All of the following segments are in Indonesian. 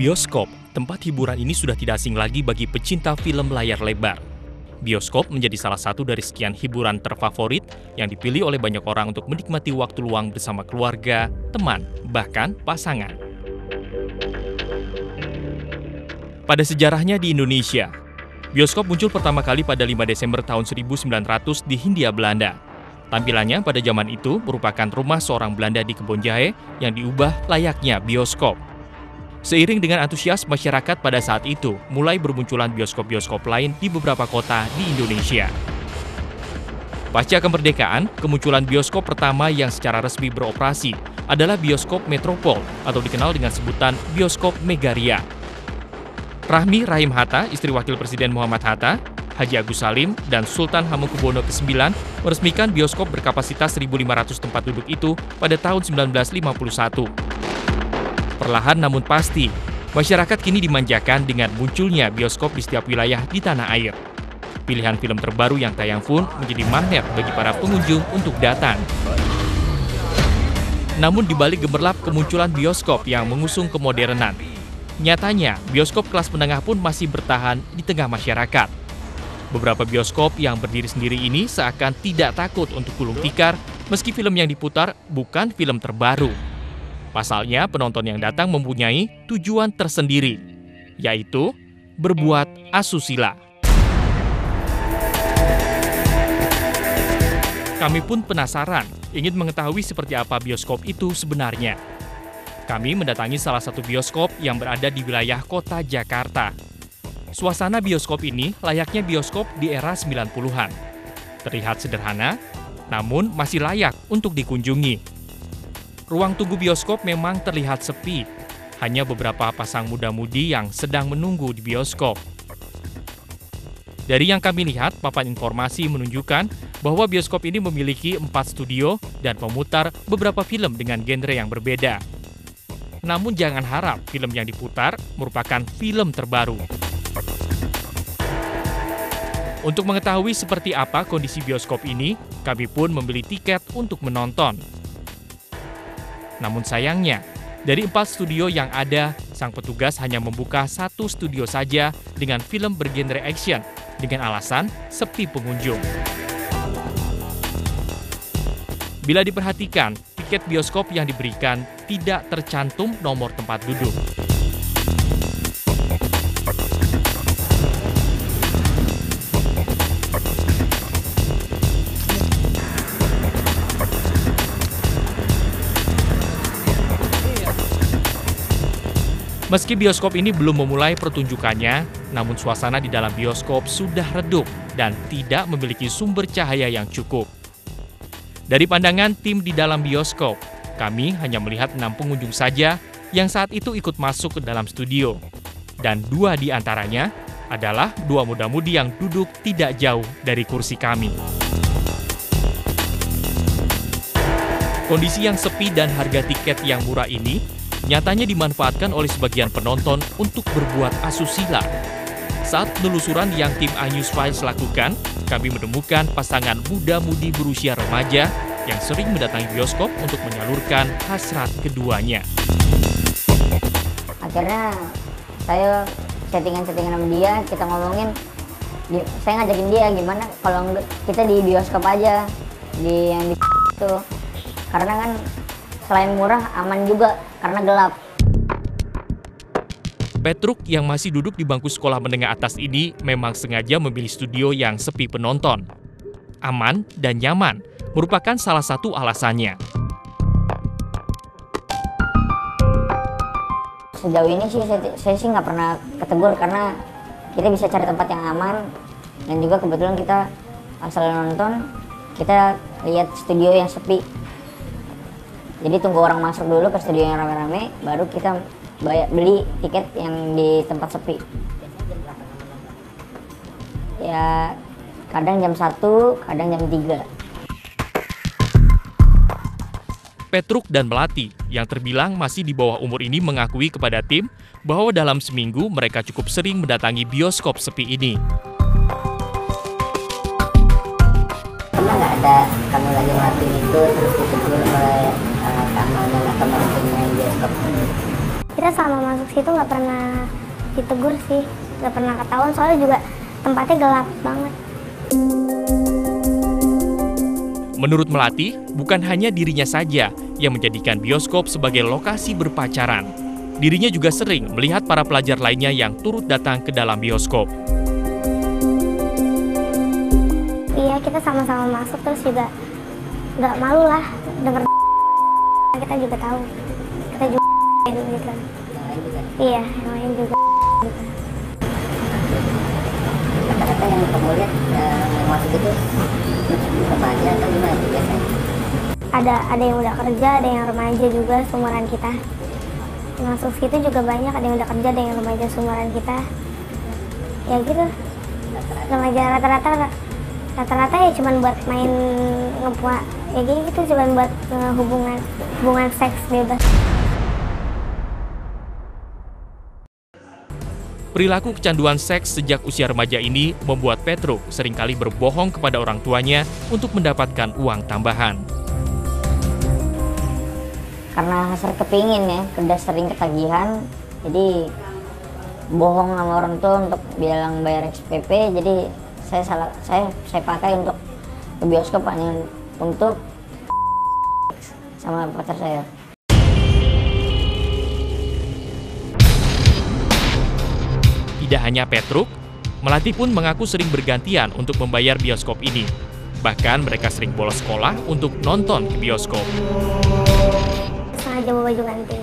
Bioskop, tempat hiburan ini sudah tidak asing lagi bagi pecinta film layar lebar. Bioskop menjadi salah satu dari sekian hiburan terfavorit yang dipilih oleh banyak orang untuk menikmati waktu luang bersama keluarga, teman, bahkan pasangan. Pada sejarahnya di Indonesia, bioskop muncul pertama kali pada 5 Desember tahun 1900 di Hindia Belanda. Tampilannya pada zaman itu merupakan rumah seorang Belanda di Kebonjahe yang diubah layaknya bioskop. Seiring dengan antusias masyarakat pada saat itu, mulai bermunculan bioskop-bioskop lain di beberapa kota di Indonesia. Pasca kemerdekaan, kemunculan bioskop pertama yang secara resmi beroperasi adalah bioskop Metropol atau dikenal dengan sebutan bioskop Megaria. Rahmi Rahim Hatta, istri Wakil Presiden Muhammad Hatta, Haji Agus Salim, dan Sultan Hamengkubuwono ke-9 meresmikan bioskop berkapasitas 1.500 tempat duduk itu pada tahun 1951. Perlahan namun pasti, masyarakat kini dimanjakan dengan munculnya bioskop di setiap wilayah di tanah air. Pilihan film terbaru yang tayang pun menjadi magnet bagi para pengunjung untuk datang. Namun dibalik gemerlap kemunculan bioskop yang mengusung kemodernan, nyatanya bioskop kelas menengah pun masih bertahan di tengah masyarakat. Beberapa bioskop yang berdiri sendiri ini seakan tidak takut untuk gulung tikar meski film yang diputar bukan film terbaru. Pasalnya, penonton yang datang mempunyai tujuan tersendiri, yaitu berbuat asusila. Kami pun penasaran, ingin mengetahui seperti apa bioskop itu sebenarnya. Kami mendatangi salah satu bioskop yang berada di wilayah kota Jakarta. Suasana bioskop ini layaknya bioskop di era 90-an. Terlihat sederhana, namun masih layak untuk dikunjungi. Ruang tunggu bioskop memang terlihat sepi. Hanya beberapa pasang muda-mudi yang sedang menunggu di bioskop. Dari yang kami lihat, papan informasi menunjukkan bahwa bioskop ini memiliki 4 studio dan memutar beberapa film dengan genre yang berbeda. Namun jangan harap film yang diputar merupakan film terbaru. Untuk mengetahui seperti apa kondisi bioskop ini, kami pun membeli tiket untuk menonton. Namun sayangnya, dari 4 studio yang ada, sang petugas hanya membuka 1 studio saja dengan film bergenre action dengan alasan sepi pengunjung. Bila diperhatikan, tiket bioskop yang diberikan tidak tercantum nomor tempat duduk. Meski bioskop ini belum memulai pertunjukannya, namun suasana di dalam bioskop sudah redup dan tidak memiliki sumber cahaya yang cukup. Dari pandangan tim di dalam bioskop, kami hanya melihat 6 pengunjung saja yang saat itu ikut masuk ke dalam studio. Dan 2 di antaranya adalah 2 muda-mudi yang duduk tidak jauh dari kursi kami. Kondisi yang sepi dan harga tiket yang murah ini nyatanya dimanfaatkan oleh sebagian penonton untuk berbuat asusila. Saat penelusuran yang tim iNews Files lakukan, kami menemukan pasangan muda-mudi berusia remaja yang sering mendatangi bioskop untuk menyalurkan hasrat keduanya. Akhirnya saya settingan sama dia, kita ngomongin, saya ngajakin dia gimana kalau kita di bioskop aja, di yang itu. Karena kan selain murah, aman juga karena gelap. Petruk yang masih duduk di bangku sekolah menengah atas ini memang sengaja memilih studio yang sepi penonton. Aman dan nyaman merupakan salah satu alasannya. Sejauh ini sih saya sih nggak pernah ketegur karena kita bisa cari tempat yang aman dan juga kebetulan kita asal nonton kita lihat studio yang sepi. Jadi tunggu orang masuk dulu ke studio yang rame-rame, baru kita beli tiket yang di tempat sepi. Ya, kadang jam 1, kadang jam 3. Petruk dan Melati, yang terbilang masih di bawah umur ini mengakui kepada tim bahwa dalam seminggu mereka cukup sering mendatangi bioskop sepi ini. Pernah nggak ada kamu lagi ngelakuin itu terus ditegur oleh kamu dan teman-teman yang bioskop? Kita sama masuk aksi itu nggak pernah ditegur sih, nggak pernah ketahuan soalnya juga tempatnya gelap banget. Menurut Melati, bukan hanya dirinya saja yang menjadikan bioskop sebagai lokasi berpacaran. Dirinya juga sering melihat para pelajar lainnya yang turut datang ke dalam bioskop. Iya, kita sama-sama masuk terus juga nggak malu lah denger, kita juga tahu, kita juga gitu. Iya, yang lain juga. Kata-kata yang kamu lihat yang masuk itu remaja atau gimana biasanya? Ada yang udah kerja, ada yang remaja juga seumuran kita. Masuk situ juga banyak, ada yang udah kerja, ada yang remaja seumuran kita. Ya gitu, remaja rata-rata ya cuman buat main ngepuak. Ya gitu, cuman buat hubungan seks bebas. Perilaku kecanduan seks sejak usia remaja ini membuat Petruk seringkali berbohong kepada orang tuanya untuk mendapatkan uang tambahan. Karena sering kepingin ya, udah sering ketagihan, jadi bohong sama orang tua untuk bilang bayar SPP, jadi saya pakai untuk ke bioskop hanya untuk sama pacar saya. Tidak hanya Petruk, Melati pun mengaku sering bergantian untuk membayar bioskop ini. Bahkan mereka sering bolos sekolah untuk nonton ke bioskop. Sengaja bawa baju ganti.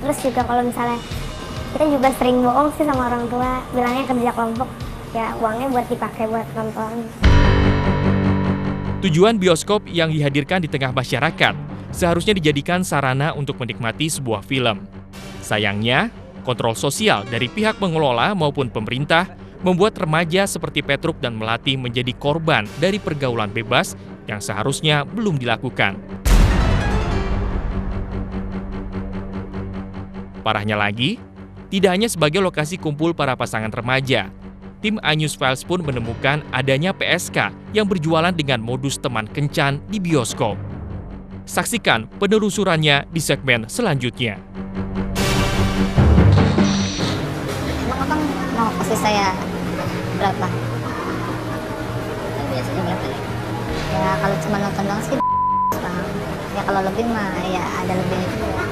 Terus juga kalau misalnya kita juga sering bohong sih sama orang tua, bilangnya kerja kelompok, ya uangnya buat dipakai buat nonton. Tujuan bioskop yang dihadirkan di tengah masyarakat seharusnya dijadikan sarana untuk menikmati sebuah film. Sayangnya, kontrol sosial dari pihak pengelola maupun pemerintah membuat remaja seperti Petruk dan Melati menjadi korban dari pergaulan bebas yang seharusnya belum dilakukan. Parahnya lagi, tidak hanya sebagai lokasi kumpul para pasangan remaja, tim iNews Files pun menemukan adanya PSK yang berjualan dengan modus teman kencan di bioskop. Saksikan penelusurannya di segmen selanjutnya. Mau kasih saya berapa? Biasanya berapa nih? Ya kalau cuma nonton doang sih, Bang. Ya kalau lebih mah ya ada lebihnya juga.